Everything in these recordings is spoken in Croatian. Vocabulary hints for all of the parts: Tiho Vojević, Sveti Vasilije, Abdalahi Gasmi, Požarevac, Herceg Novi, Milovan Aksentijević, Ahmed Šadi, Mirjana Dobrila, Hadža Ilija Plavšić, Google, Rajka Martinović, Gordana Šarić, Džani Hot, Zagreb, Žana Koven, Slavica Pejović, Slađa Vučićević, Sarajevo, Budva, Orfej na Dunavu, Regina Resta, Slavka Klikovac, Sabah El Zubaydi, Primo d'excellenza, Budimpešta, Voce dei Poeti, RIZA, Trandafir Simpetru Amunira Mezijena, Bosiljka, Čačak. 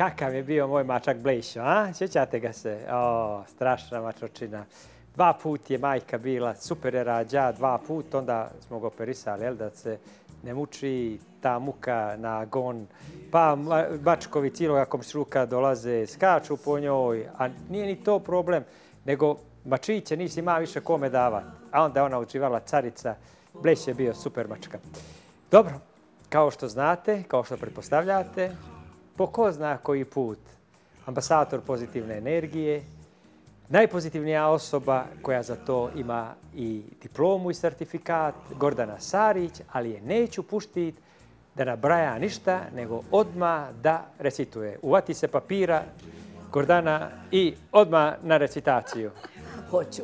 Kakav je bio moj mačak Blejšo, a? Sjećate ga se? O, strašna mačočina. 2 put je majka bila, super je rađa, 2 put, onda smo ga operisali, da se ne muči ta muka na gon. Pa mačkovi ciloga komšluka dolaze, skaču po njoj, a nije ni to problem, nego mačiće nisi ima više kome davati. A onda ona uživala carica, Blejš je bio super mačka. Dobro, kao što znate, kao što pretpostavljate, po ko zna koji put, ambasador pozitivne energije, najpozitivnija osoba koja za to ima i diplomu i sertifikat, Gordana Šarić, ali je neću puštiti da nabraja ništa, nego odmah da recituje. Uvati se papira, Gordana, i odmah na recitaciju. Hoću.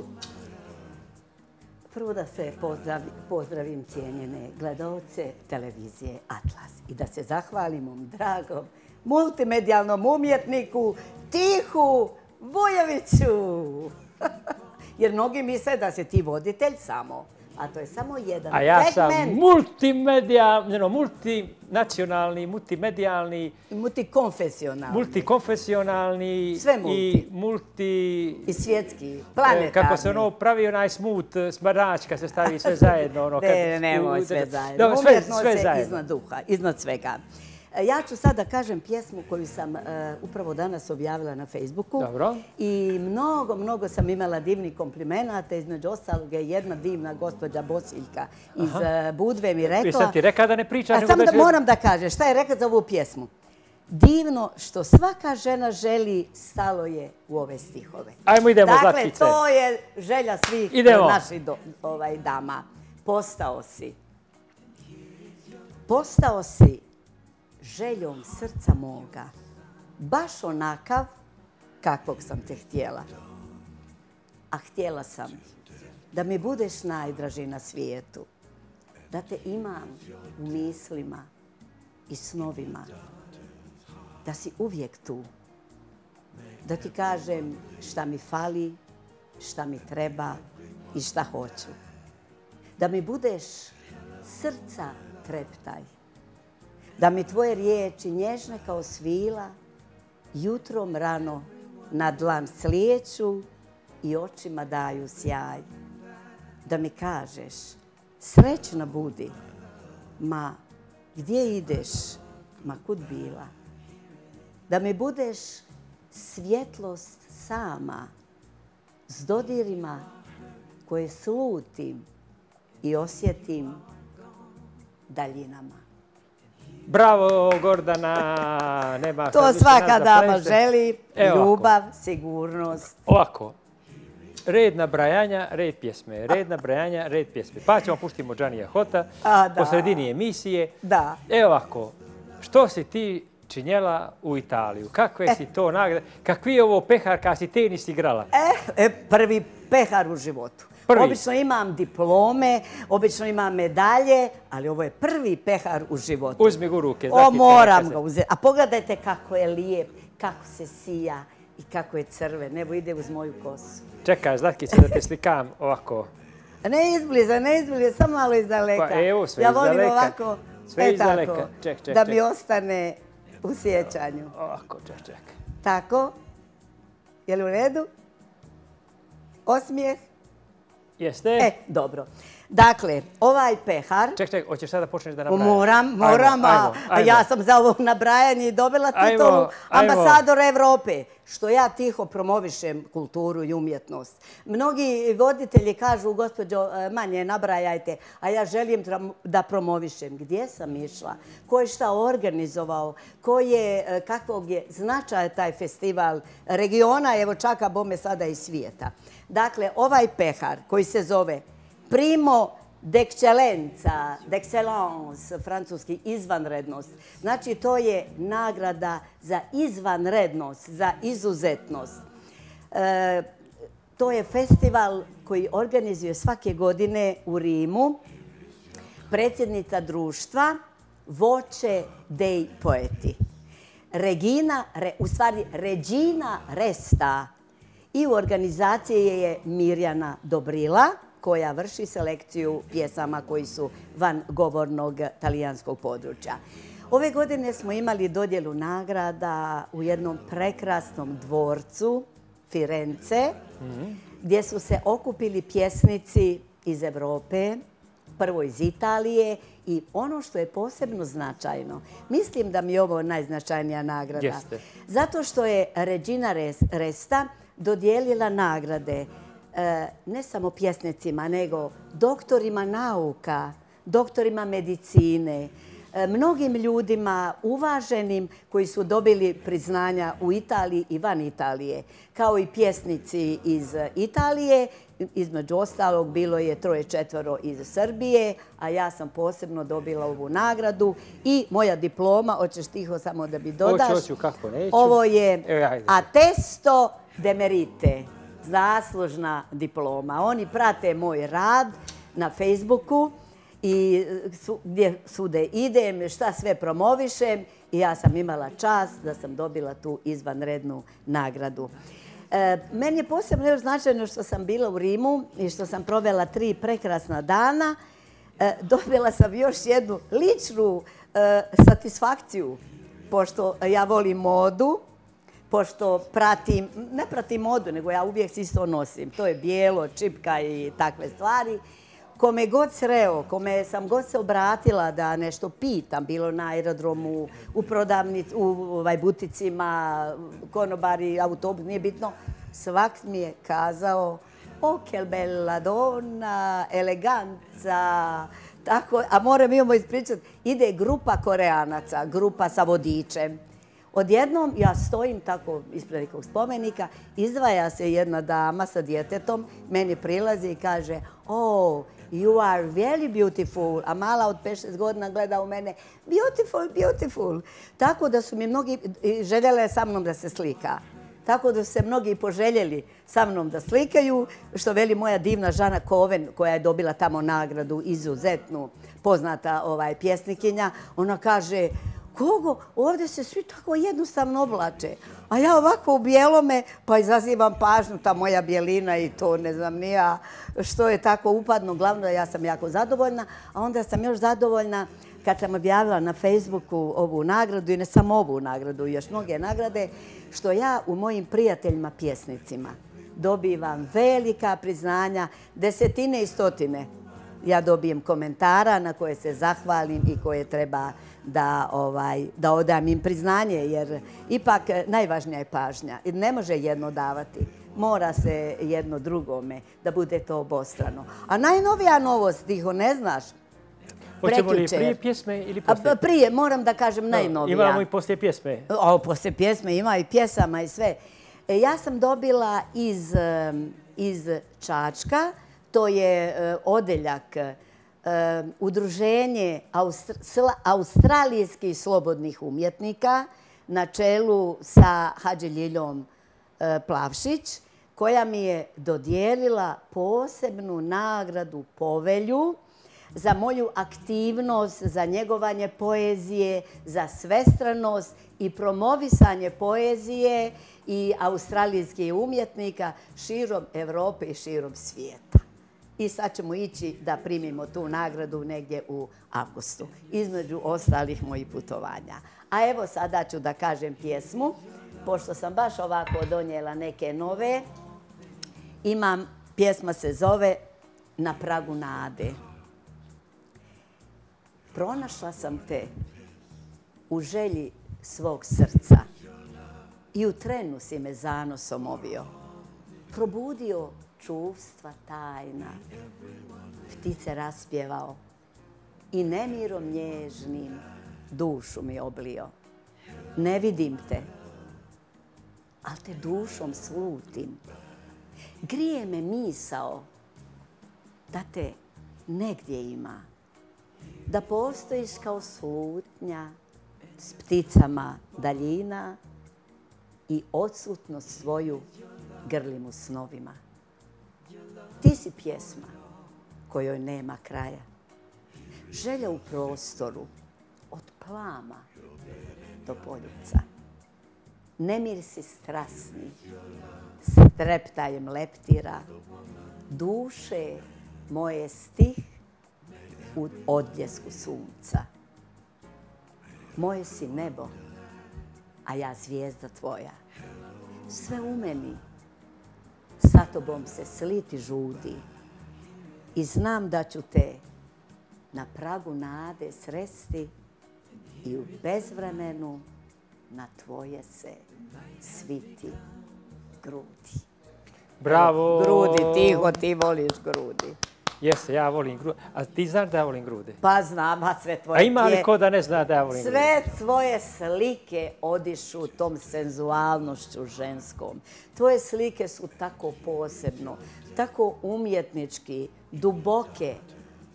Prvo da se pozdravim cijenjene gledalce televizije Atlas i da se zahvalim mom dragom multimedijalnom umjetniku Tihu Vojeviću. Jer mnogi misle da si ti voditelj samo, a to je samo jedan segment. A ja sam multinacionalni, multimedijalni, multikonfesionalni i multi... I svjetski, planetarni. Kako se ono pravi onaj smut, smrnač, kad se stavi sve zajedno. Ne, nemoj sve zajedno. Umjetno se iznad duha, iznad svega. Ja ću sad da kažem pjesmu koju sam upravo danas objavila na Facebooku. Dobro. I mnogo sam imala divnih komplimenata. Između ostalog je jedna divna gospođa Bosiljka iz Budve mi rekla... I sam ti rekao da ne pričaš... A sam da moram da kažem šta je rekao za ovu pjesmu. Divno što svaka žena želi, stalo je u ove stihove. Ajmo, idemo, Zlatice. Dakle, to je želja svih naših dama. Postao si. Postao si željom srca moga, baš onakav kakvog sam te htjela. A htjela sam da mi budeš najdraži na svijetu, da te imam u mislima i snovima, da si uvijek tu, da ti kažem šta mi fali, šta mi treba i šta hoću. Da mi budeš srca treptaj, da mi tvoje riječi nježne kao svila jutrom rano na dlan slijeću i očima daju sjaj. Da mi kažeš srećna budi, ma gdje ideš, ma kud bila. Da mi budeš svjetlost sama s dodirima koje slutim i osjetim daljinama. Bravo, Gordana! To svaka dama želi, ljubav, sigurnost. Ovako, red nabrajanja, red pjesme, red nabrajanja, red pjesme. Pa ćemo puštimo Džanija Hota po sredini emisije. Evo ovako, što si ti činjela u Italiju? Kakve si to nagrade? Kakvi je ovo pehar kada si tenis igrala? Prvi pehar u životu. Obično imam diplome, obično imam medalje, ali ovo je prvi pehar u životu. Uzmi ga u ruke. O, moram ga uzeti. A pogledajte kako je lijep, kako se sija i kako je crven. Evo, ide uz moju kosu. Čekaj, Zlatkice, da te slikam ovako. Ne izbliza, samo malo iz daleka. Pa evo, sve iz daleka. Ja volim ovako, tako, da mi ostane u sjećanju. Ovako, ček. Tako, je li u redu? Osmijeh. Jeste? Dobro. Dakle, ovaj pehar... Ček, hoćeš sada da počneš da nabrajaš? Moram, a ja sam za ovo nabrajanje dobila titulu ambasador Evrope, što ja tiho promovišem kulturu i umjetnost. Mnogi voditelji kažu, gospođo, manje nabrajajte, a ja želim da promovišem gdje sam išla, ko je šta organizovao, kakvog je značaja taj festival regiona, evo čak a bome sada i svijeta. Dakle, ovaj pehar koji se zove Primo d'excellenza, francuski, izvanrednost. Znači, to je nagrada za izvanrednost, za izuzetnost. To je festival koji organizuje svake godine u Rimu predsjednica društva Voce dei Poeti. Regina Resta, i u organizaciji je Mirjana Dobrila, koja vrši selekciju pjesama koji su van govornog talijanskog područja. Ove godine smo imali dodjelu nagrada u jednom prekrasnom dvorcu Firence, gdje su se okupili pjesnici iz Evrope, prvo iz Italije, i ono što je posebno značajno, mislim da mi je ovo najznačajnija nagrada. Jeste. Zato što je Regina Resta dodijelila nagrade ne samo pjesnicima, nego doktorima nauka, doktorima medicine, mnogim ljudima uvaženim koji su dobili priznanja u Italiji i van Italije, kao i pjesnici iz Italije. Između ostalog, bilo je 3-4 iz Srbije, a ja sam posebno dobila ovu nagradu i moja diploma, hoćeš Tiho samo da bi dodaš. Hoću, kako neću. Ovo je Attesto de Merite, zaslužna diploma. Oni prate moj rad na Facebooku i gdje sude idem, šta sve promovišem, i ja sam imala čast da sam dobila tu izvanrednu nagradu. Meni je posebno još značajno što sam bila u Rimu i što sam provela 3 prekrasna dana. Dobila sam još jednu ličnu satisfakciju, pošto ja volim modu, pošto pratim, ne pratim modu, nego ja uvijek isto nosim. To je bijelo, čipka i takve stvari. Kome god sreo, kome sam god se obratila da nešto pitam, bilo na aerodromu, u prodavnici, u buticima, konobari, autobus, nije bitno, svak mi je kazao o che bella donna, eleganza, tako, a moram imamo ispričati, ide grupa Koreanaca, grupa sa vodičem. Odjednom ja stojim tako ispred nekog spomenika, izdvaja se jedna dama sa djetetom, meni prilazi i kaže, o, you are very beautiful, a mala od 5-6 godina gleda u mene, beautiful, beautiful. Tako da su mi mnogi željele sa mnom da se slika. Tako da su se mnogi poželjeli sa mnom da slikaju, što veli moja divna Žana Koven, koja je dobila tamo nagradu, izuzetnu, poznata pjesnikinja. Ona kaže, kogo? Ovdje se svi tako jednostavno oblače. A ja ovako u bijelome, pa izazivam pažnju, ta moja bijelina i to, ne znam ni ja što je tako upadno. Glavno, ja sam jako zadovoljna, a onda sam još zadovoljna kad sam objavila na Facebooku ovu nagradu, i ne samo ovu nagradu, još mnoge nagrade, što ja u mojim prijateljima pjesnicima dobivam velika priznanja, 100-tine. Ja dobijem komentara na koje se zahvalim i koje treba da odam im priznanje, jer ipak najvažnija je pažnja. Ne može jedno davati, mora se jedno drugome, da bude to obostrano. A najnovija novost, Tiho, ne znaš? Hoćemo li prije pjesme ili poslije? Prije, moram da kažem najnovija. Imamo i poslije pjesme. Poslije pjesme ima i pjesama i sve. Ja sam dobila iz Čačka, to je odeljak, udruženje australijskih slobodnih umjetnika na čelu sa Hadža Ilijom Plavšić, koja mi je dodijelila posebnu nagradu Povelju za moju aktivnost, za njegovanje poezije, za svestranost i promovisanje poezije i australijskih umjetnika širom Evrope i širom svijeta. I sad ćemo ići da primimo tu nagradu negdje u avgustu, između ostalih mojih putovanja. A evo sada ću da kažem pjesmu, pošto sam baš ovako donijela neke nove. Pjesma se zove Na pragu nade. Pronašla sam te u želji svog srca i u trenu si me zanosom obio. Probudio čuvstva tajna, ptice raspjevao i nemirom nježnim dušu mi oblio. Ne vidim te, ali te dušom slutim. Grije me misao da te negdje ima, da postojiš kao slutnja s pticama daljina i odsutnost svoju grlim u snovima. Ti si pjesma kojoj nema kraja. Želja u prostoru od plama do poljuca. Nemir si strasni, streptajem leptira. Duše moje stih u odljesku sunca. Moje si nebo, a ja zvijezda tvoja. Sve ume mi, sa tobom se sliti žudi i znam da ću te na pragu nade sresti i u bezvremenu na tvoje se sviti grudi. Bravo! Grudi, Tiho, ti voliš grudi. Jeste, ja volim grudi. A ti znaš da ja volim grudi? Pa znam, a sve tvoje... A ima li ko da ne zna da ja volim grudi? Sve tvoje slike odišu tom senzualnošću ženskom. Tvoje slike su tako posebno, tako umjetnički, duboke,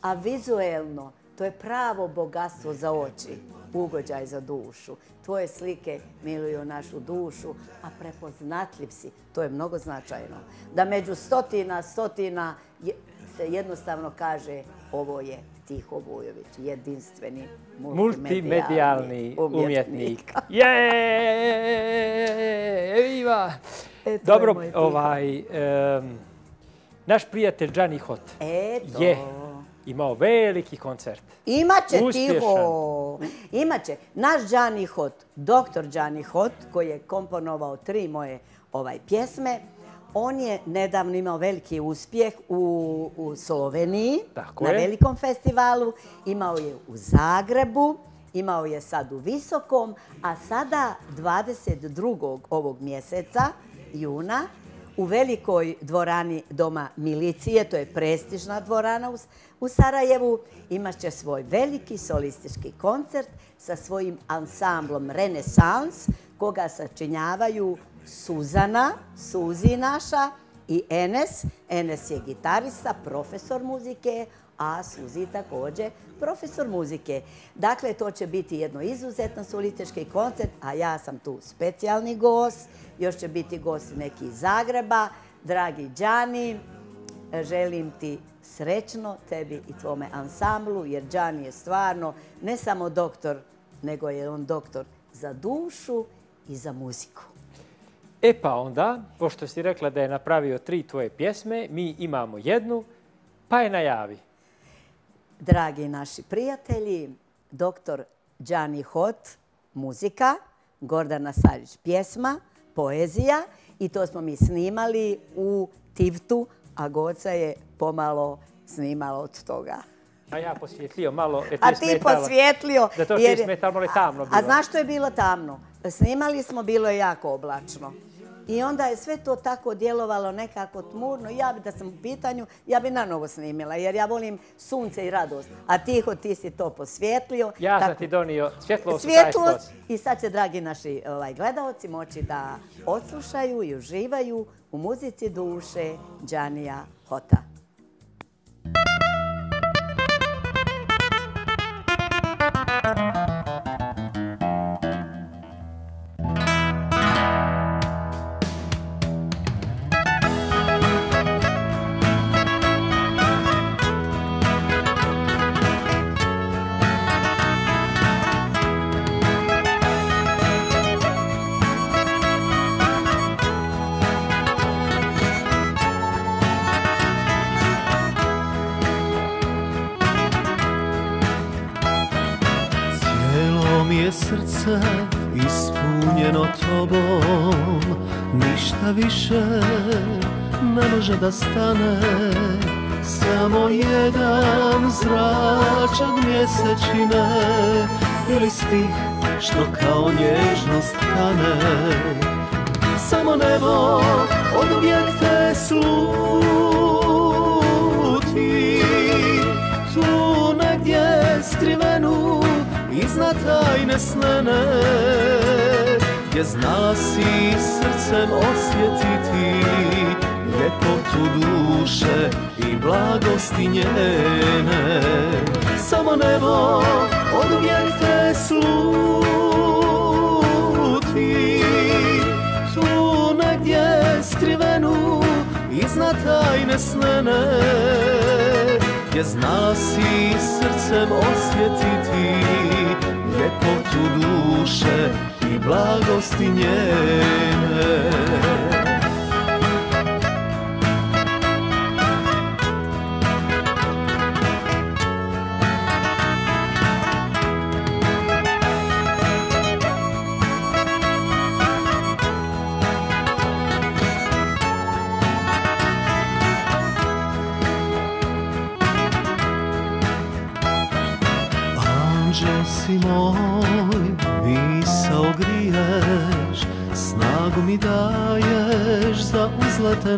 a vizuelno to je pravo bogatstvo za oči, ugođaj za dušu. Tvoje slike miluju našu dušu, a prepoznatljiv si. To je mnogo značajno. Da među stotina se jednostavno kaže ovo je Tiho Vojević, jedinstveni multimedijalni umjetnik. Eviva! Dobro, naš prijatelj Džani Hot je imao veliki koncert. Imaće, Tiho! Imaće. Naš Džani Hot, doktor Džani Hot, koji je komponovao 3 moje pjesme, on je nedavno imao veliki uspjeh u Sloveniji, na velikom festivalu. Imao je u Zagrebu, imao je sad u Visokom, a sada 22. ovog mjeseca, juna, u velikoj dvorani Doma milicije, to je prestižna dvorana u Sarajevu, imaće svoj veliki solistički koncert sa svojim ansamblom Renesans, koga sačinjavaju Suzana, Suzi naša, i Enes. Enes je gitarista, profesor muzike, a Suzi također profesor muzike. Dakle, to će biti jedno izuzetno solistički koncert, a ja sam tu specijalni gost. Još će biti gosti neki iz Zagreba. Dragi Džani, želim ti srećno, tebi i tvome ansamblu, jer Džani je stvarno ne samo doktor, nego je on doktor za dušu i za muziku. E pa onda, pošto si rekla da je napravio 3 tvoje pjesme, mi imamo jednu, pa je najavi. Dragi naši prijatelji, doktor Džani Hot, muzika, Gordana Šarić, pjesma, poezija, i to smo mi snimali u Tivtu, a Goca je pomalo snimala od toga. A ja posvjetlio malo, jer ti je smetalo. A ti posvjetlio. Zato što je smetalo, malo je tamno bilo. A znaš što je bilo tamno? Snimali smo, bilo je jako oblačno. I onda je sve to tako djelovalo nekako tmurno. Ja bi, da sam u pitanju, ja bi nanovo snimila, jer ja volim sunce i radost. A Tiho, ti si to posvjetlio. Ja sam ti donio svjetlost. Svjetlost. I sad će, dragi naši gledaoci, moći da odslušaju i uživaju u muzici duše Džanija Hota. Ispunjeno tobom, ništa više ne može da stane. Samo jedan zračak mjesečine ili stih što kao nježnost kane. Samo nebo oduvijek te sluti, tu negdje skrivenu iznad tajne snene, gdje znala si srcem osjetiti ljepotu duše i blagosti njene. Samo nebo oduvijek te sluti, tu negdje skrivenu iznad tajne snene, gdje znala si srcem osjetiti ljepotu duše i blagosti njene. si moj, misao griješ, snagu mi daješ za uzlete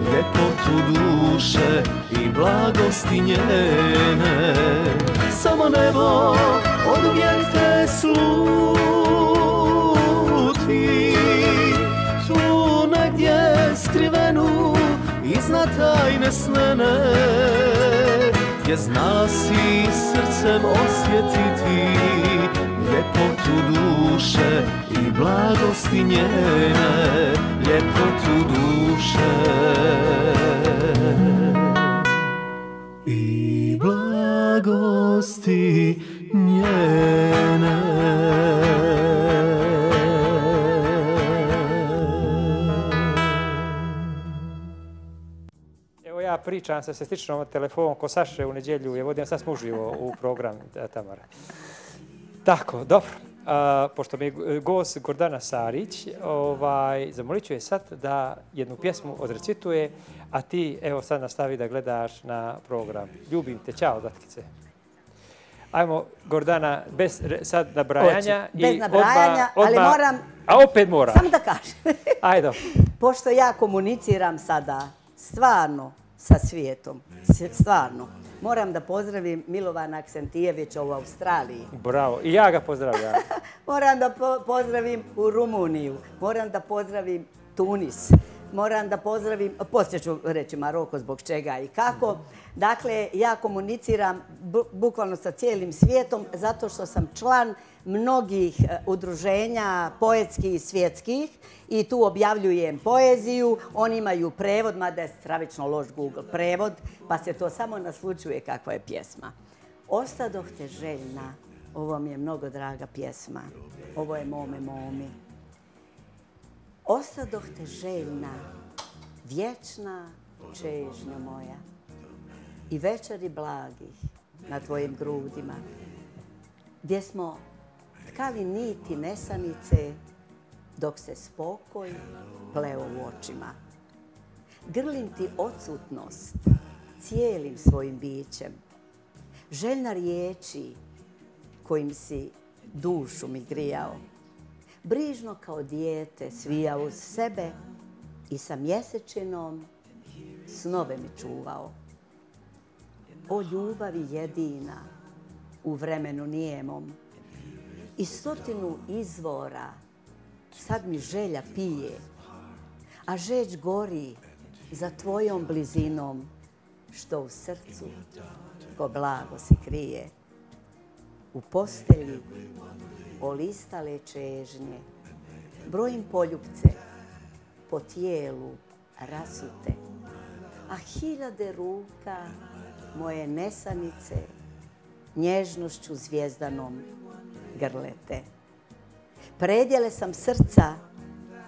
ljepotu duše i blagosti njene. Samo nebo od uvijek te sluti, tu negdje skrivenu iznad tajne snene, gdje znala si srcem osjetiti ljepotu duše i blagosti njene, ljepotu duše i blagosti njene. Pričam se sa sličnom telefonom ko Saše u nedjelju, je vodim, sad smo uživo u program Tamara. Tako, dobro. Pošto mi je gost Gordana Šarić, zamolit ću je sad da jednu pjesmu odrecituje, a ti evo sad nastavi da gledaš na program. Ljubim te, čao, datkice. Ajmo, Gordana, bez sad nabrajanja. Bez nabrajanja, ali moram... A opet moram. Samo da kažem. Ajde. Pošto ja komuniciram sada stvarno sa svijetom, stvarno. Moram da pozdravim Milovana Aksentijevića u Australiji. Bravo, i ja ga pozdravljam. Moram da pozdravim u Rumuniju, moram da pozdravim Tunis, moram da pozdravim, poslije ću reći Maroko zbog čega i kako. Dakle, ja komuniciram bukvalno sa cijelim svijetom zato što sam član mnogih udruženja poetskih i svjetskih i tu objavljujem poeziju. Oni imaju prevod, mada je stravično loš Google prevod, pa se to samo naslučuje kakva je pjesma. Ostadoh te željna, ovo mi je mnogo draga pjesma, ovo je mome momi. Ostadoh te željna, vječna čežnja moja i večeri blagih na tvojim grudima, gdje smo tkali niti nesanice dok se spokoj pleo u očima. Grlim ti odsutnost cijelim svojim bićem, željna riječi kojim si dušu mi grijao, brižno kao dijete svijao uz sebe i sa mjesečinom snove mi čuvao. O ljubavi jedina u vremenu nijemom i stotinu izvora sad mi želja pije, a žeć gori za tvojom blizinom što u srcu ko blago se krije. U postelji olistale čežnje brojim poljupce po tijelu rasute, a hiljade ruka moje nesanice nježnošću zvijezdanom grlete. Predjele sam srca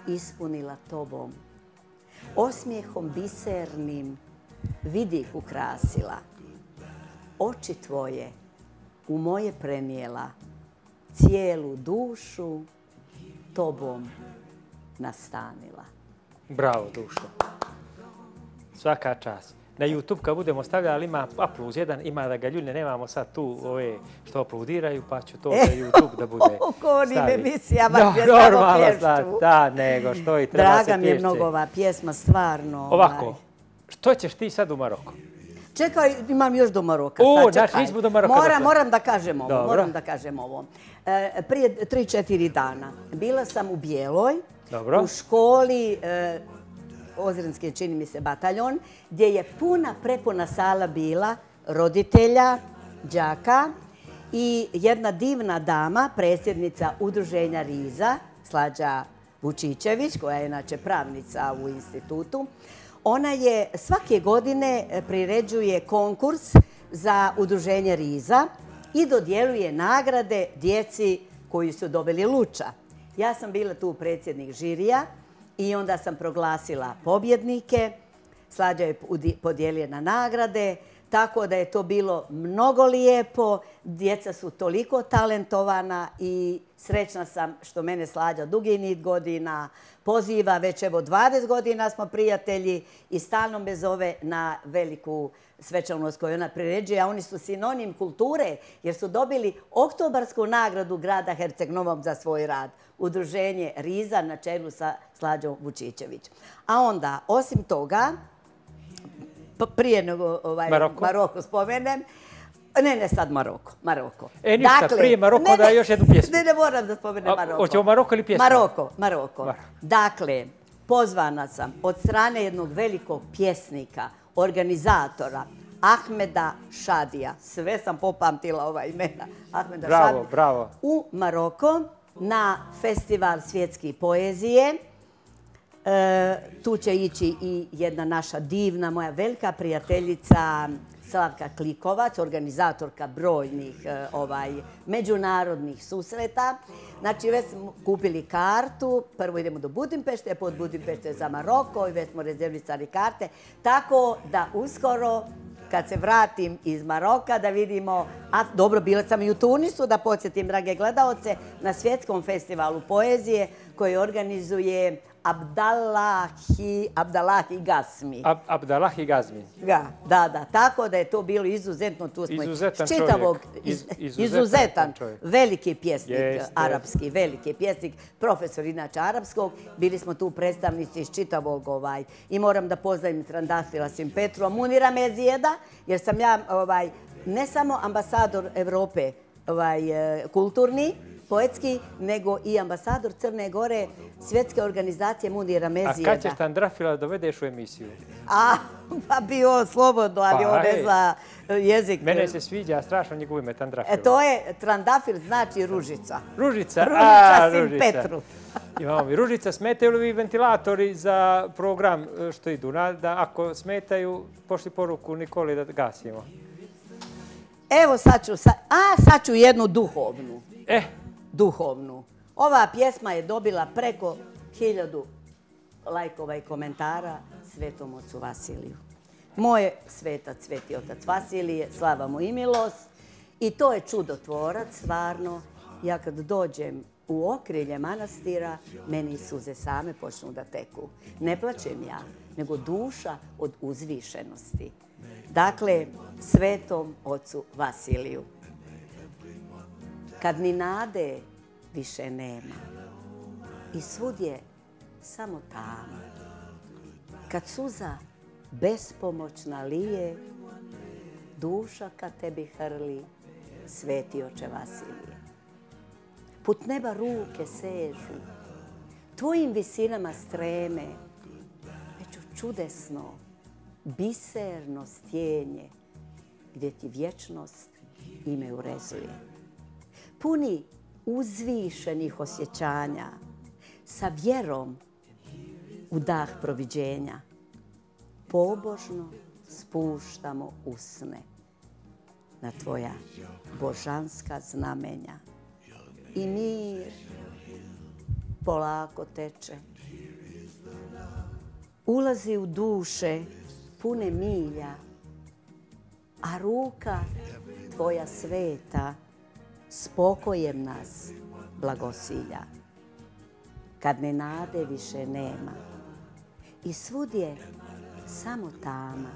ispunila tobom, osmijehom bisernim vidih ukrasila, oči tvoje u moje prenijela, cijelu dušu tobom nastanila. Bravo, dušo. Svaka čast. Na YouTube kad budemo stavljali, ima aplauz jedan, ima da ga ljulje, nemamo sad tu ove što aplaudiraju, pa ću to za YouTube da bude staviti. Oko onim emisijama gdje samo pješću. Da, nego, što i treba se pješće. Draga mi je mnogo ova pjesma, stvarno. Ovako, što ćeš ti sad u Maroku? Čekaj, imam još do Maroka. Moram da kažem ovo. Prije 3-4 dana bila sam u Bijeloj, u školi Ozrenske, čini mi se, bataljon, gdje je prepuna sala bila roditelja, đaka i jedna divna dama, predsjednica udruženja RIZA, Slađa Vučićević, koja je inače pravnica u institutu. Ona je svake godine priređuje konkurs za udruženje RIZA i dodjeljuje nagrade djeci koji su dobili Luča. Ja sam bila tu predsjednik žirija i onda sam proglasila pobjednike. Slađa je podijeljena nagrade, tako da je to bilo mnogo lijepo. Djeca su toliko talentovana i srećna sam što mene Slađa dugi niz godina poziva. Već evo 20 godina smo prijatelji i stalno me zove na veliku svečanost koju ona priređuje. A oni su sinonim kulture jer su dobili oktobarsku nagradu grada Herceg Novog za svoj rad. Udruženje Riza na čelu sa Slađom Vučićević. A onda, osim toga, prije nego Maroko spomenem, ne, sad Maroko. E ništa, prije Maroko da još jednu pjesmu. Ne, ne moram da spomenem Maroko. Hoćemo Maroko ili pjesmu? Maroko. Dakle, pozvana sam od strane jednog velikog pjesnika, organizatora, Ahmeda Šadija. Sve sam popamtila ova imena. Ahmeda Šadija. Bravo. U Maroko na festival svjetske poezije. Tu će ići i jedna naša divna, moja velika prijateljica Slavka Klikovac, organizatorka brojnih međunarodnih susreta. Znači, već smo kupili kartu. Prvo idemo do Budimpešte, pa od Budimpešte za Maroko i već smo rezervisali karte. Tako da uskoro, kad se vratim iz Maroka, da vidimo, a dobro, bila sam i u Tunisu, da podsjetim, drage gledaoce, na svjetskom festivalu poezije koji organizuje Abdalahi Gasmi. Abdalahi Gasmi. Da, tako da je to bilo izuzetno. Izuzetan čovjek. Veliki pjesnik, arapski, veliki pjesnik, profesor inače arapskog. Bili smo tu predstavnici iz čitavog i moram da pozdravim Trandafira Simpetru Amunira Mezijena, jer sam ja ne samo ambasador Evrope kulturni, poetski, nego i ambasador Crne Gore svjetske organizacije Munira Mezijena. A kad ćeš Trandafira dovedeš u emisiju? Pa bio slobodno, ali on je za jezik. Mene se sviđa strašno njegovo ime, Trandafir. To je, Trandafir znači ružica. Ružica Simpetru. Imamo mi ružica. Smetaju li vi ventilatori za program što idu? Ako smetaju, pošli poruku Nikoli da gasimo. Evo sad ću jednu duhovnu. Ova pjesma je dobila preko 1000 lajkova i komentara Svetom Ocu Vasiliju. Moje svetac, Sveti Otac Vasilije, slava mu i milost. I to je čudotvorac, stvarno. Ja kad dođem u okrilje manastira, meni suze same počnu da teku. Ne plačem ja, nego duša od uzvišenosti. Dakle, Svetom Ocu Vasiliju. Kad ni nade više nema i svud je samo tama, kad suza bespomoćna lije, duša ka tebi hrli, Sveti Oče Vasilije. Put neba ruke sežu, tvojim visinama streme, već u čudesno, biserno stjenje, gdje ti vječnost ime urezuje. Puni uzvišenih osjećanja, sa vjerom u dah proviđenja, pobožno spuštamo usne na tvoja božanska znamenja. I mir polako teče, ulazi u duše pune milja, a ruka tvoja sveta s pokojem nas blagosilja. Kad ne nade više nema i svud je samo tama,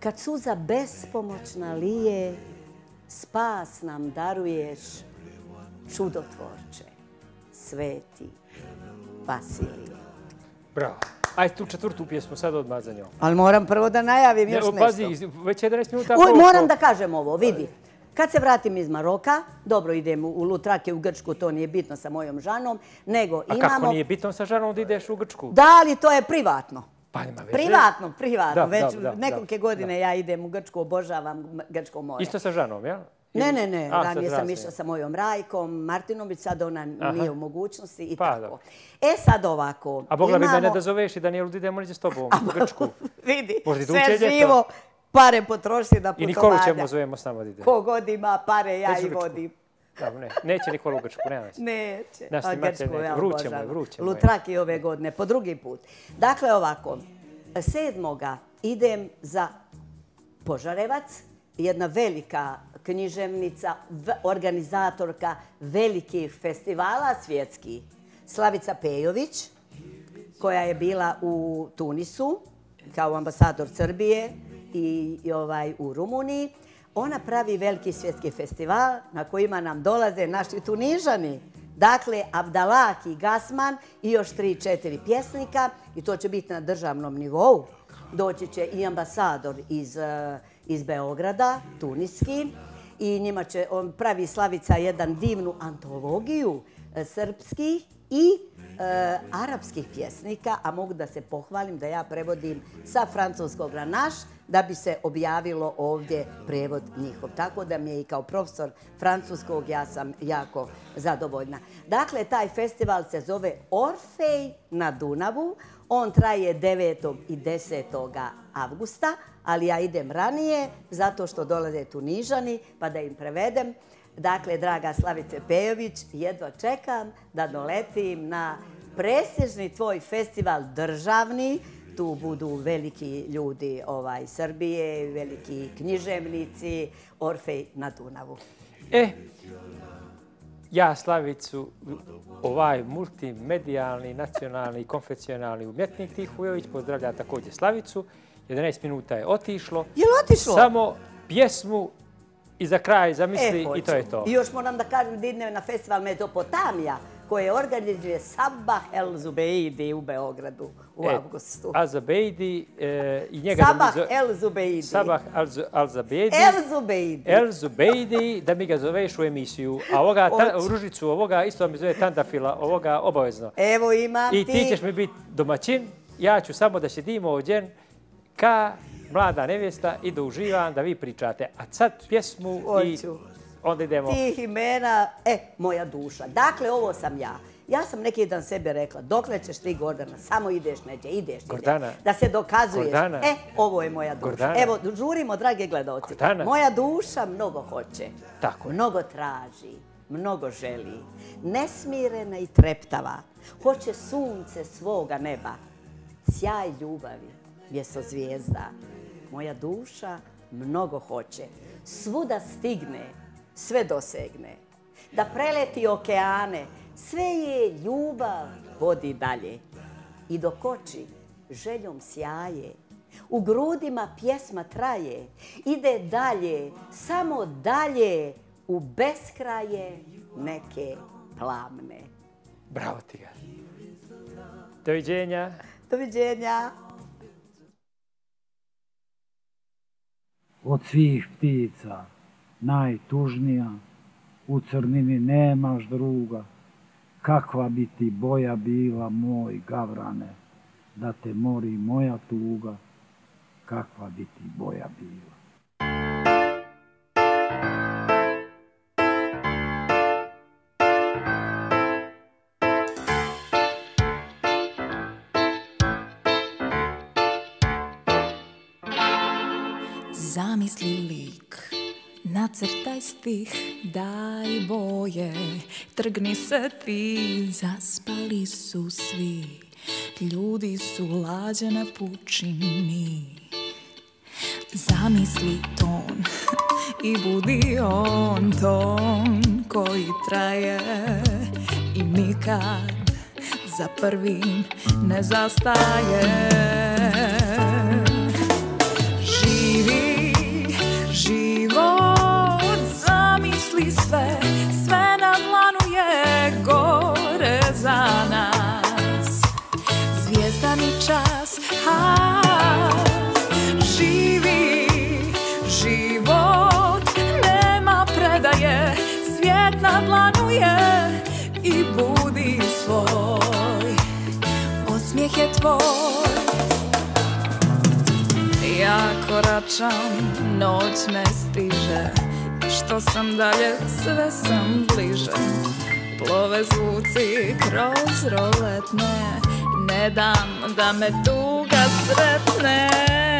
kad suza bespomoćna lije, spas nam daruješ, čudotvorče, Sveti Vasilije. Bravo. Ajde tu četvrtu pjesmu, sad odmah za njom. Ali moram prvo da najavim još nešto. Pazi, već 11 minuta. Moram da kažem ovo, vidi. Kad se vratim iz Maroka, dobro idem u Lutrake, u Grčku, to nije bitno sa mojom ženom, nego imamo... A kako nije bitno sa ženom da ideš u Grčku? Da, ali to je privatno. Privatno. Već nekolike godine ja idem u Grčku, obožavam Grčko more. Isto sa ženom, jel? Ne. Ranije sam išla sa mojom Rajkom Martinović, sad ona nije u mogućnosti i tako. E sad ovako... A mogla bi mene da zoveš i Danielu da idemo neđe s tobom u Grčku. Vidi, sve živo... Pare potroši na putovanja. I Nikolu ćemo zovemo s nama da ide. Ko god ima pare, ja i vodim. Neće niko Lugačku, nema se. Neće. Lugačku, ja obožavam. Lutrak i ove godine, po drugi put. Dakle, ovako, 7. idem za Požarevac, jedna velika književnica, organizatorka velikih festivala svjetskih. Slavica Pejović, koja je bila u Tunisu kao ambasador Srbije i u Rumuniji. Ona pravi veliki svjetski festival na kojima nam dolaze naši Tunižani. Dakle, Abdalahi Gasman i još 3-4 pjesnika i to će biti na državnom nivou. Doći će i ambasador iz Beograda, tuniski, i njima će, on pravi Slavica jedan divnu antologiju srpskih i arapskih pjesnika, a mogu da se pohvalim da ja prevodim sa francuskog na naš, da bi se objavilo ovdje prevod njihov. Tako da mi je i kao profesor francuskog ja sam jako zadovoljna. Dakle, taj festival se zove Orfej na Dunavu. On traje 9. i 10. avgusta, ali ja idem ranije zato što dolaze Tunižani pa da im prevedem. Dakle, draga Slavice Pejović, jedva čekam da doletim na prestižni tvoj festival državni. Tu budu veliki ljudi Srbije, veliki književnici, Orfej na Dunavu. Ja Slavicu, ovaj multimedijalni, nacionalni i konfekcionalni umjetnik Tiho Vojević pozdravlja također Slavicu. 11 minuta je otišlo. Je li otišlo? Samo pjesmu i za kraj zamisli i to je to. I još moram da kažem da idem na festival Mezopotamija koje organizuje Sabah El Zubaydi u Beogradu u avgustu. Sabah El Zubaydi. Sabah El Zubaydi. El Zubaydi, da mi ga zoveš u emisiju. A ovoga, ružicu ovoga, isto mi zove Trandafila, ovoga obavezno. Evo imam ti. I ti ćeš mi biti domaćin, ja ću samo da sjedimo ovdje ka mlada nevjesta i da uživam da vi pričate. A sad pjesmu i... Onda idemo. Tih imena, moja duša. Dakle, ovo sam ja. Ja sam neki dan sebe rekla, dokle ćeš ti, Gordana, samo ideš neđe, ideš neđe. Da se dokazuješ. Ovo je moja duša. Evo, žurimo, drage gledalci. Moja duša mnogo hoće, mnogo traži, mnogo želi. Nesmirena i treptava. Hoće sunce svoga neba. Sjaj ljubavi, mjesto zvijezda. Moja duša mnogo hoće. Svuda stigne. Sve dosegne, da preleti okeane, sve je ljubav vodi dalje. I dok oči željom sjaje, u grudima pjesma traje, ide dalje, samo dalje, u beskraje neke plamne. Bravo ti ga. Doviđenja. Doviđenja. Od svih ptica najtužnija, u crnini nemaš druga, kakva bi ti boja bila, moj gavrane, da te mori moja tuga, kakva bi ti boja bila. Zamisli lik, nacrtaj stih, daj boje, trgni se ti, zaspali su svi, ljudi su lađe na pučini. Zamisli ton i budi on ton koji traje i nikad za prvim ne zastaje. Živi, život. Sve na dlanu je gore za nas. Zvijezdani čas. Živi život, nema predaje. Svijet na dlanu je i budi svoj. Osmijeh je tvoj. Ja koračam, noć me stiže. Što sam dalje, sve sam bliže. Plove zvuci kroz roletne. Ne dam da me tuga sretne.